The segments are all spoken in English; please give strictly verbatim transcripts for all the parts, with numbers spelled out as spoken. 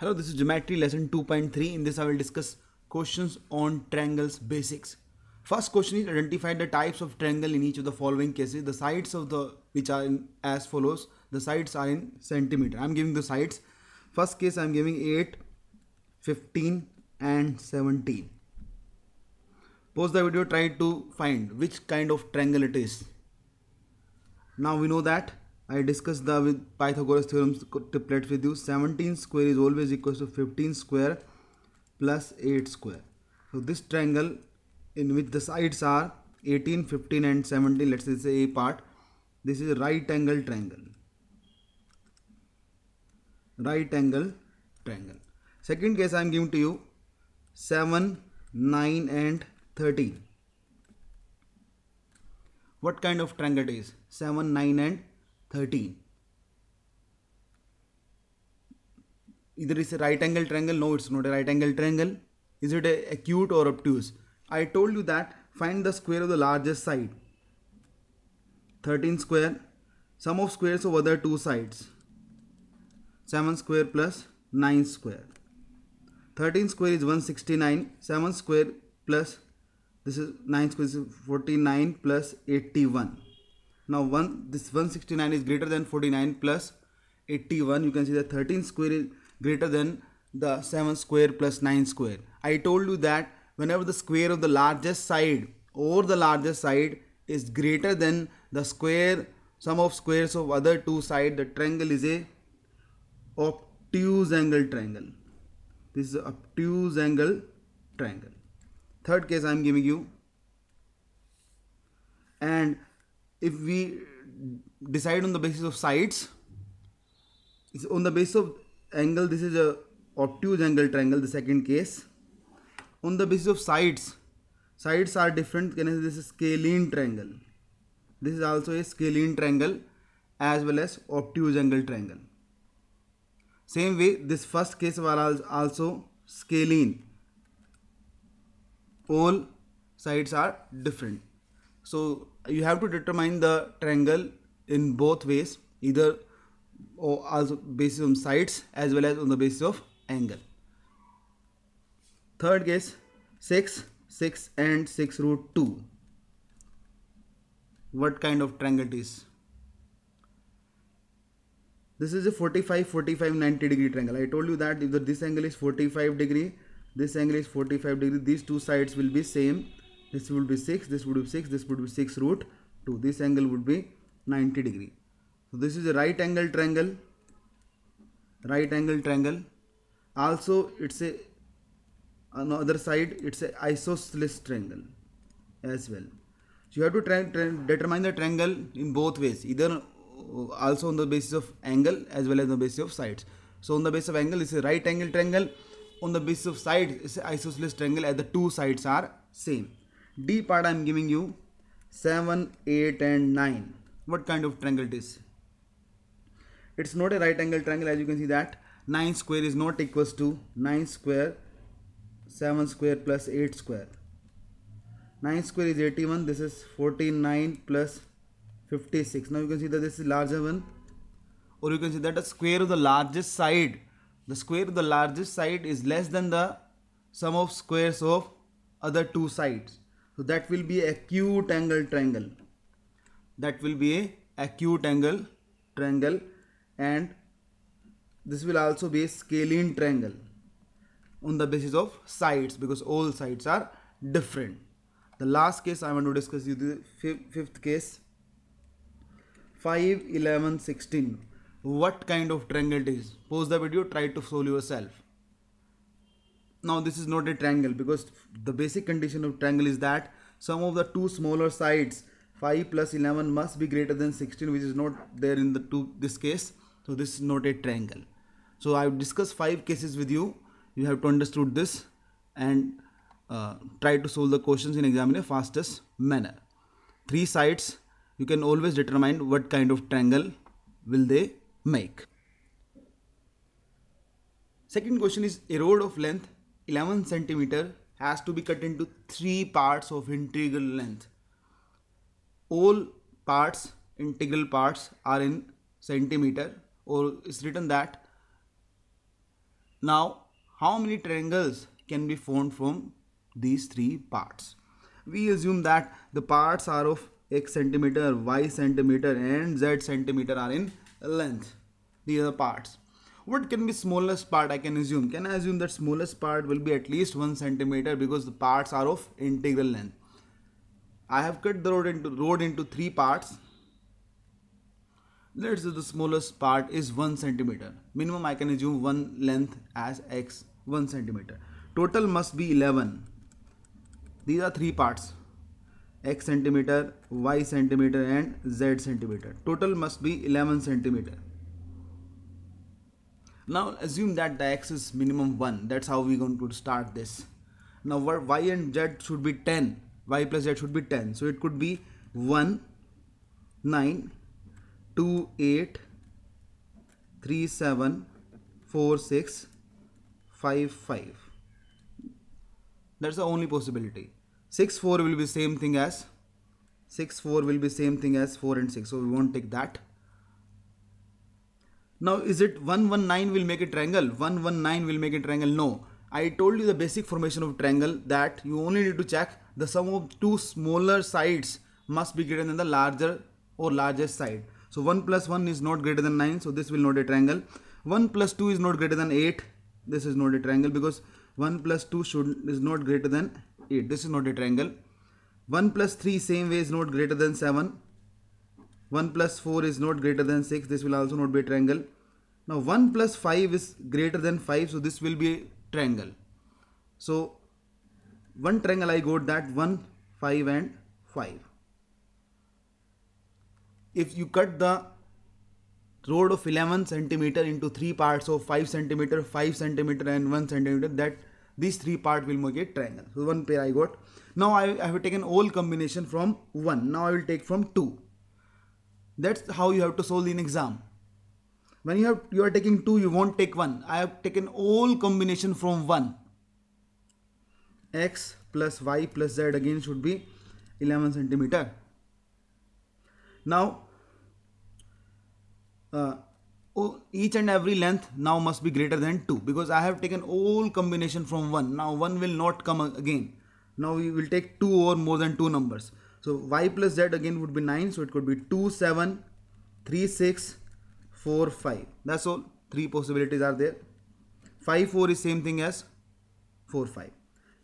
Hello, this is geometry lesson two point three. In this I will discuss questions on triangles basics. First question is identify the types of triangle in each of the following cases. The sides of the which are in, as follows. The sides are in centimeter. I am giving the sides. First case I am giving eight, fifteen and seventeen. Pause the video, try to find which kind of triangle it is. Now we know that I discussed the with Pythagoras theorem triplets with you. seventeen square is always equals to fifteen square plus eight square. So this triangle in which the sides are eighteen, fifteen and seventeen, let's say A part. This is a right angle triangle. Right angle triangle. Second case I am giving to you seven, nine and thirteen. What kind of triangle it is? seven, nine and thirteen. Either it's a right angle triangle. No, it's not a right angle triangle. Is it a acute or obtuse? I told you that find the square of the largest side. thirteen square. Sum of squares of other two sides. seven square plus nine square. thirteen square is one sixty-nine. seven square plus this is nine square is forty-nine plus eighty-one. Now one this one sixty-nine is greater than forty-nine plus eighty-one. You can see that thirteen square is greater than the seven square plus nine square. I told you that whenever the square of the largest side or the largest side is greater than the square sum of squares of other two sides, the triangle is a obtuse angle triangle. This is an obtuse angle triangle. Third case I am giving you, and if we decide on the basis of sides, it's on the basis of angle. This is a obtuse angle triangle, the second case. On the basis of sides, sides are different. This is scalene triangle. This is also a scalene triangle as well as obtuse angle triangle. Same way, this first case was also scalene. All sides are different. So you have to determine the triangle in both ways, either or also based on sides as well as on the basis of angle. Third case, six, six and six root two. What kind of triangle it is? This is a forty-five, forty-five, ninety degree triangle. I told you that either this angle is forty-five degree, this angle is forty-five degree, these two sides will be same. This would be six, this would be six, this would be six root two. This angle would be ninety degree. So this is a right angle triangle. Right angle triangle. Also it's a, on the other side it's a isosceles triangle as well. So you have to try, try, determine the triangle in both ways. Either also on the basis of angle as well as on the basis of sides. So on the basis of angle it's a right angle triangle. On the basis of sides it's an isosceles triangle as the two sides are same. D part I am giving you seven, eight and nine. What kind of triangle it is? It's not a right angle triangle, as you can see that nine square is not equals to nine square, seven square plus eight square. nine square is eighty-one, this is forty-nine plus fifty-six. Now you can see that this is larger one, or you can see that the square of the largest side, the square of the largest side is less than the sum of squares of other two sides. So that will be acute angle triangle. That will be a acute angle triangle, and this will also be a scalene triangle on the basis of sides, because all sides are different. The last case I want to discuss with you, the fifth case, five, eleven, sixteen. What kind of triangle it is? Pause the video, try to solve yourself. Now this is not a triangle, because the basic condition of triangle is that sum of the two smaller sides five plus eleven must be greater than sixteen, which is not there in the two this case. So this is not a triangle. So I have discussed five cases with you. You have to understood this and uh, try to solve the questions in exam in the fastest manner. Three sides, you can always determine what kind of triangle will they make. Second question is a rod of length eleven centimeter has to be cut into three parts of integral length. All parts, integral parts, are in centimeter, or it's written that Now, how many triangles can be formed from these three parts? We assume that the parts are of x centimeter, y centimeter and z centimeter are in length. These are the parts. What can be smallest part I can assume? Can I assume that smallest part will be at least one centimeter because the parts are of integral length. I have cut the road into, road into three parts. Let's say the smallest part is one centimeter. Minimum I can assume one length as x, one centimeter. Total must be eleven. These are three parts, x centimeter, y centimeter and z centimeter. Total must be eleven centimeter. Now assume that the x is minimum one. That's how we're going to start this. Now y and z should be ten. Y plus z should be ten. So it could be one, nine, two, eight, three, seven, four, six, five, five. That's the only possibility. six, four will be same thing as six, four will be same thing as four and six. So we won't take that. Now is it one, one, nine will make a triangle? one, one, nine will make a triangle? No. I told you the basic formation of triangle that you only need to check the sum of two smaller sides must be greater than the larger or largest side. So one plus one is not greater than nine. So this will not be a triangle. one plus two is not greater than eight. This is not a triangle because one plus two should is not greater than eight. This is not a triangle. one plus three same way is not greater than seven. one plus four is not greater than six. This will also not be a triangle. Now one plus five is greater than five. So this will be a triangle. So one triangle I got that one, five and five. If you cut the road of eleven centimeter into three parts of five centimeter, five centimeter and one centimeter, that these three parts will make a triangle. So one pair I got. Now I, I have taken all combination from one. Now I will take from two. That's how you have to solve in exam. When you have you are taking two, you won't take one. I have taken all combination from one. X plus y plus z again should be eleven centimeter. Now Uh, oh, each and every length now must be greater than two because I have taken all combination from one. Now one will not come again. Now we will take two or more than two numbers. So y plus z again would be nine. So it could be two, seven, three, six, four, five. That's all. Three possibilities are there. five, four is same thing as four, five.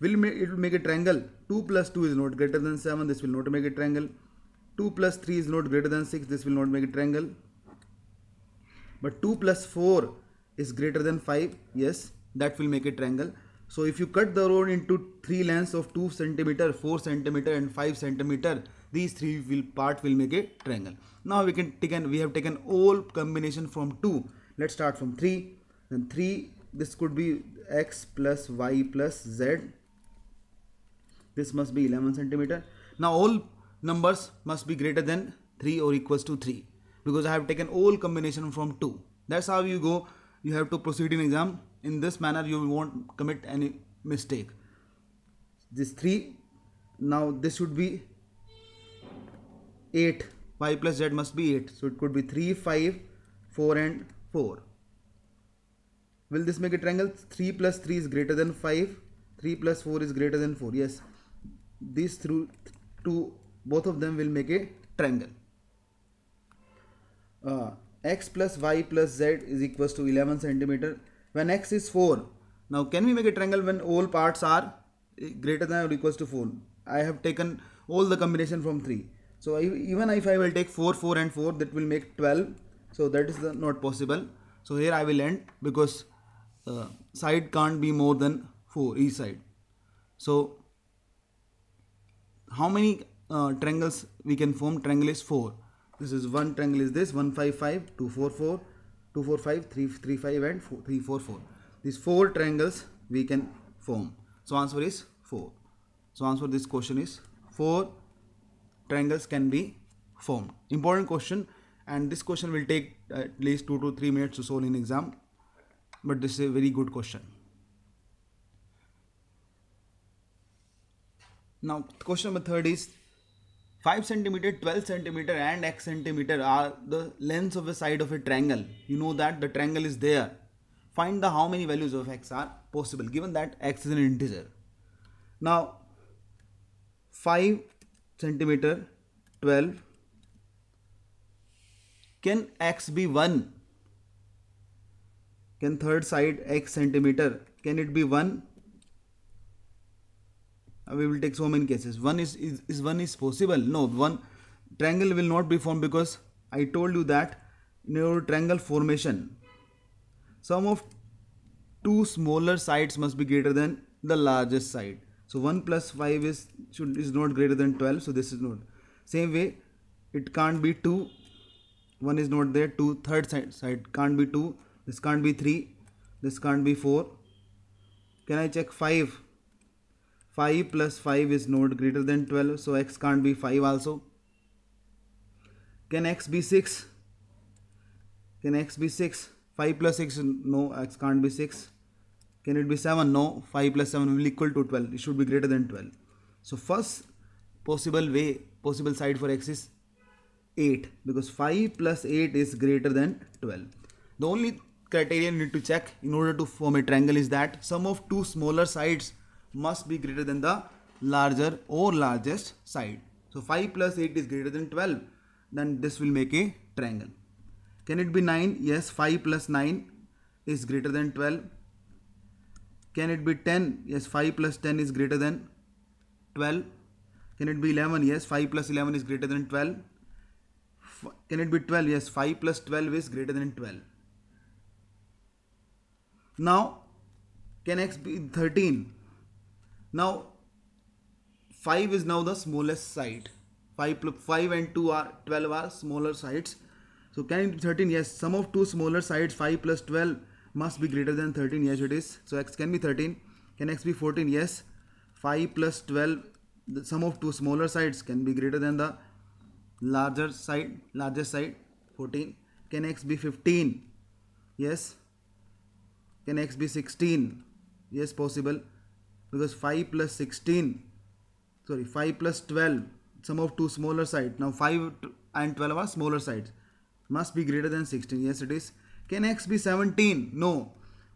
Will make, it will make a triangle. two plus two is not greater than seven. This will not make a triangle. two plus three is not greater than six. This will not make a triangle. But two plus four is greater than five. Yes, that will make a triangle. So if you cut the road into three lengths of two centimeter, four centimeter and five centimeter, these three will part will make a triangle. Now we can take and we have taken all combination from two. Let's start from three. Then three, this could be x plus y plus z. This must be eleven centimeter. Now all numbers must be greater than three or equals to three. Because I have taken all combination from two. That's how you go. You have to proceed in exam. In this manner, you won't commit any mistake. This three. Now this should be eight. Y plus z must be eight. So it could be three, five, four and four. Will this make a triangle? three plus three is greater than five. three plus four is greater than four. Yes. These through two, both of them will make a triangle. Uh, x plus y plus z is equals to eleven centimeter when x is four. Now can we make a triangle when all parts are greater than or equals to four? I have taken all the combination from three. So I, even if I will take four, four and four, that will make twelve. So that is the, not possible. So here I will end because uh, side can't be more than four, each side. So how many uh, triangles we can form? Triangle is four. This is one triangle is this one, five, five, two, four, four, two, four, five, three, three, five and four, three, four, four. These four triangles we can form. So answer is four. So answer this question is four triangles can be formed. Important question, and this question will take at least two to three minutes to solve in exam. But this is a very good question. Now question number third is five centimeter, twelve centimeter and x centimeter are the lengths of the side of a triangle. You know that the triangle is there. find the how many values of x are possible given that x is an integer. Now five centimeter, twelve, can x be one? Can third side x centimeter, can it be one? We will take so many cases. One is, is, is one is possible. No, one triangle will not be formed, because I told you that in your triangle formation, sum of two smaller sides must be greater than the largest side. So one plus five is should is not greater than twelve. So this is not. Same way, it can't be two. One is not there. Two, third side side can't be two. This can't be three. This can't be four. Can I check five? five plus five is not greater than twelve, so x can't be five also. Can x be six? Can x be six? five plus six, no, x can't be six. Can it be seven? No, five plus seven will equal to twelve. It should be greater than twelve. So first possible way, possible side for x is eight, because five plus eight is greater than twelve. The only criterion you need to check in order to form a triangle is that sum of two smaller sides must be greater than the larger or largest side. So five plus eight is greater than twelve. Then this will make a triangle. Can it be nine? Yes, five plus nine is greater than twelve. Can it be ten? Yes, five plus ten is greater than twelve. Can it be eleven? Yes, five plus eleven is greater than twelve. Can it be twelve? Yes, five plus twelve is greater than twelve. Now, can x be thirteen? Now, five is now the smallest side. five, five and two are twelve are smaller sides. So can it be thirteen? Yes, sum of two smaller sides, five plus twelve, must be greater than thirteen. Yes, it is. So x can be thirteen. Can x be fourteen? Yes, five plus twelve, the sum of two smaller sides can be greater than the larger side, larger side, fourteen. Can x be fifteen? Yes. Can x be sixteen? Yes, possible. Because five plus sixteen, sorry, five plus twelve, sum of two smaller sides. Now five and twelve are smaller sides. Must be greater than sixteen. Yes, it is. Can x be seventeen? No.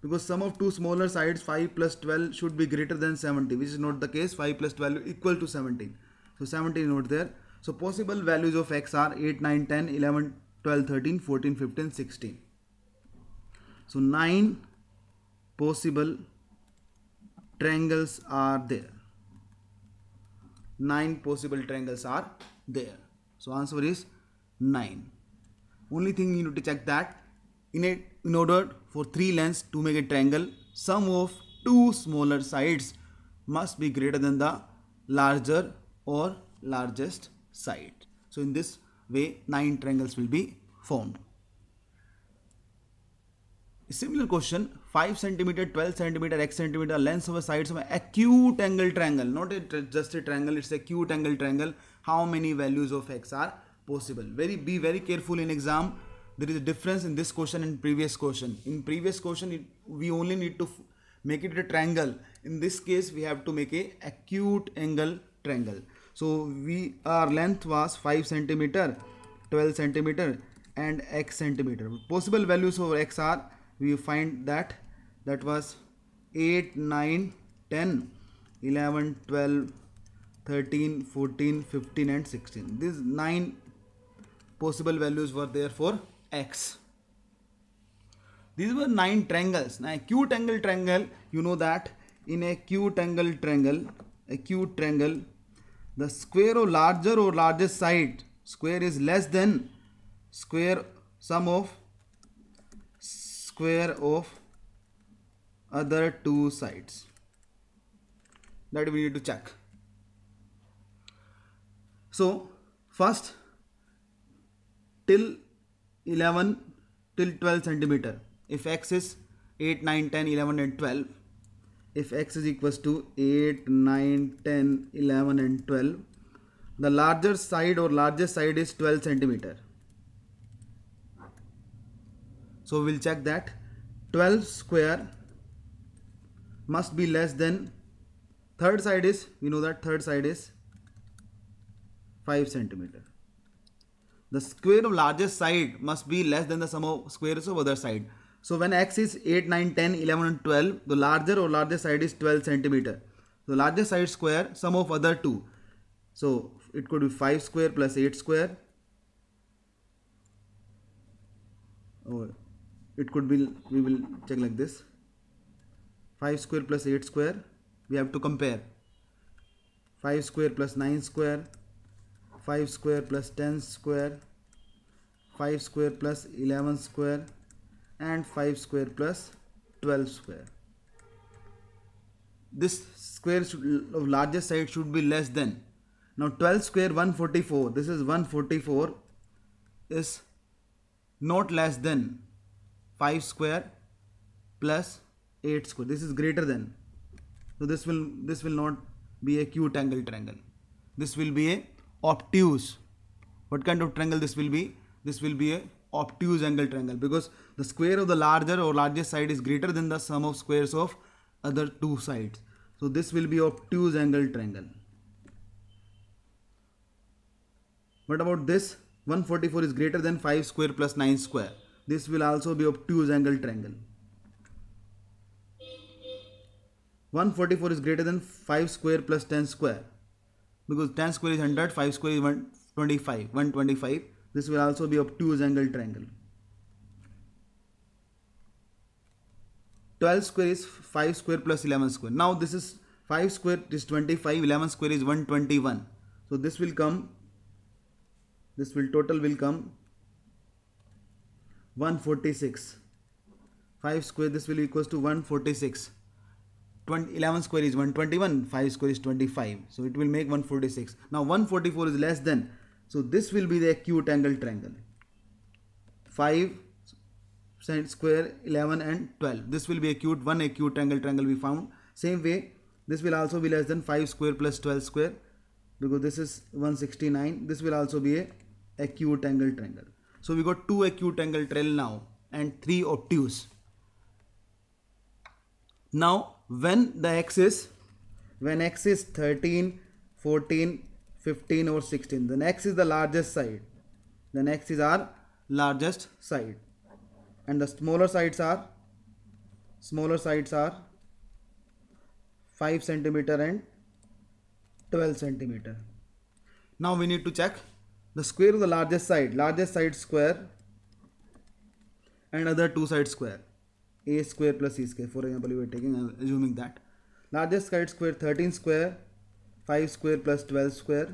Because sum of two smaller sides, five plus twelve, should be greater than seventeen, which is not the case. five plus twelve equal to seventeen. So seventeen is not there. So possible values of x are eight, nine, ten, eleven, twelve, thirteen, fourteen, fifteen, sixteen. So nine possible triangles are there. Nine possible triangles are there. So answer is nine. Only thing you need to check that in a, in order for three lengths to make a triangle, sum of two smaller sides must be greater than the larger or largest side. So in this way, nine triangles will be formed. A similar question, five centimeter, twelve centimeter, x centimeter, lengths of a sides of an acute angle triangle, not a, just a triangle, it's acute angle triangle. How many values of x are possible? Very be very careful in exam. There is a difference in this question and previous question. In previous question, it, we only need to make it a triangle. In this case, we have to make a acute angle triangle. So we our length was five centimeter, twelve centimeter, and x centimeter. Possible values of x are, we find that that was eight, nine, ten, eleven, twelve, thirteen, fourteen, fifteen, and sixteen. These nine possible values were there for x. These were nine triangles. Now acute angle triangle, you know that in a acute angle triangle, acute triangle, the square of larger or largest side, square is less than square sum of square of other two sides. That we need to check. So first till eleven, till twelve centimeter, if x is eight, nine, ten, eleven, and twelve, if x is equals to eight, nine, ten, eleven, and twelve, the larger side or largest side is twelve centimeter. So we'll check that twelve square must be less than third side is, we know that third side is five centimeter. The square of largest side must be less than the sum of squares of other side. So when x is eight, nine, ten, eleven and twelve, the larger or largest side is twelve centimeter. The largest side square sum of other two. So it could be five square plus eight square. Or it could be, we will check like this. five square plus eight square. We have to compare. five square plus nine square. five square plus ten square. five square plus eleven square. And five square plus twelve square. This square should, of largest side should be less than. Now twelve square one forty-four, this is one forty-four, is not less than five square plus eight square. This is greater than. So this will this will not be a acute angle triangle. This will be a obtuse. What kind of triangle this will be? This will be a obtuse angle triangle, because the square of the larger or largest side is greater than the sum of squares of other two sides. So this will be obtuse angle triangle. What about this? one forty-four is greater than five square plus nine square. This will also be obtuse angle triangle. one forty-four is greater than five square plus ten square, because ten square is one hundred, five square is one twenty-five. This will also be obtuse angle triangle. twelve square is five square plus eleven square. Now this is five square is twenty-five, eleven square is one twenty-one. So this will come, this will total will come one forty-six. five square, this will be equals to one forty-six. eleven square is one twenty-one, five square is twenty-five. So it will make one forty-six. Now one forty-four is less than. So this will be the acute angle triangle. five square, eleven and twelve. This will be acute, one acute angle triangle we found. Same way, this will also be less than five square plus twelve square, because this is one sixty-nine. This will also be a acute angle triangle. So we got two acute angle triangle now and three obtuse. Now when the x is, when x is thirteen, fourteen, fifteen or sixteen, then x is the largest side, then x is our largest side, and the smaller sides are smaller sides are five centimeter and twelve centimeter. Now we need to check the square of the largest side, largest side square and other two side square, a square plus c square. For example, we are taking, assuming that largest side square thirteen square, five square plus twelve square,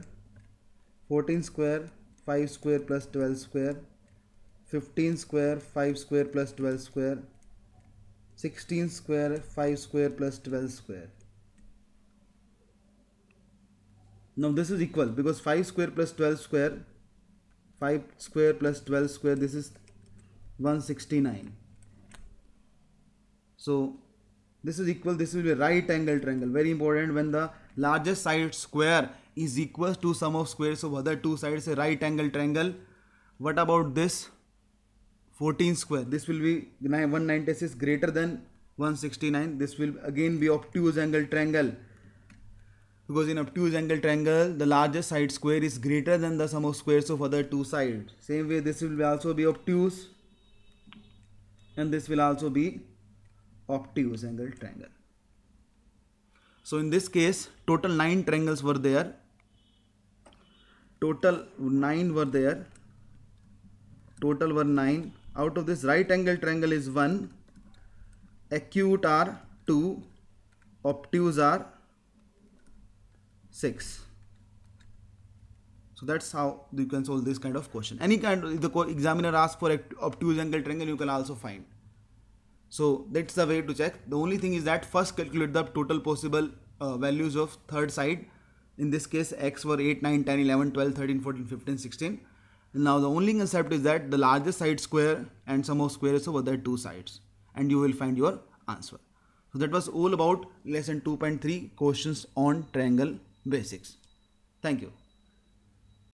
fourteen square, five square plus twelve square, fifteen square, five square plus twelve square, sixteen square, five square plus twelve square. Now this is equal, because five square plus twelve square, five square plus twelve square, this is one sixty-nine. So this is equal, this will be a right angle triangle. Very important, when the largest side square is equals to sum of squares of other two sides, a right angle triangle. What about this? fourteen square. This will be one ninety-six greater than one sixty-nine. This will again be obtuse angle triangle, because in obtuse angle triangle the largest side square is greater than the sum of squares of other two sides. Same way, this will also be obtuse, and this will also be obtuse angle triangle. So in this case, total nine triangles were there. Total nine were there. Total were nine. Out of this, right angle triangle is one. Acute are two. Obtuse are six. So that's how you can solve this kind of question. Any kind of, if the examiner asks for obtuse angle triangle, you can also find. So that's the way to check. The only thing is that first calculate the total possible uh, values of third side. In this case, x were eight, nine, ten, eleven, twelve, thirteen, fourteen, fifteen, sixteen. And now the only concept is that the largest side square and sum of squares of other two sides, and you will find your answer. So that was all about lesson two point three, questions on triangle basics. Thank you.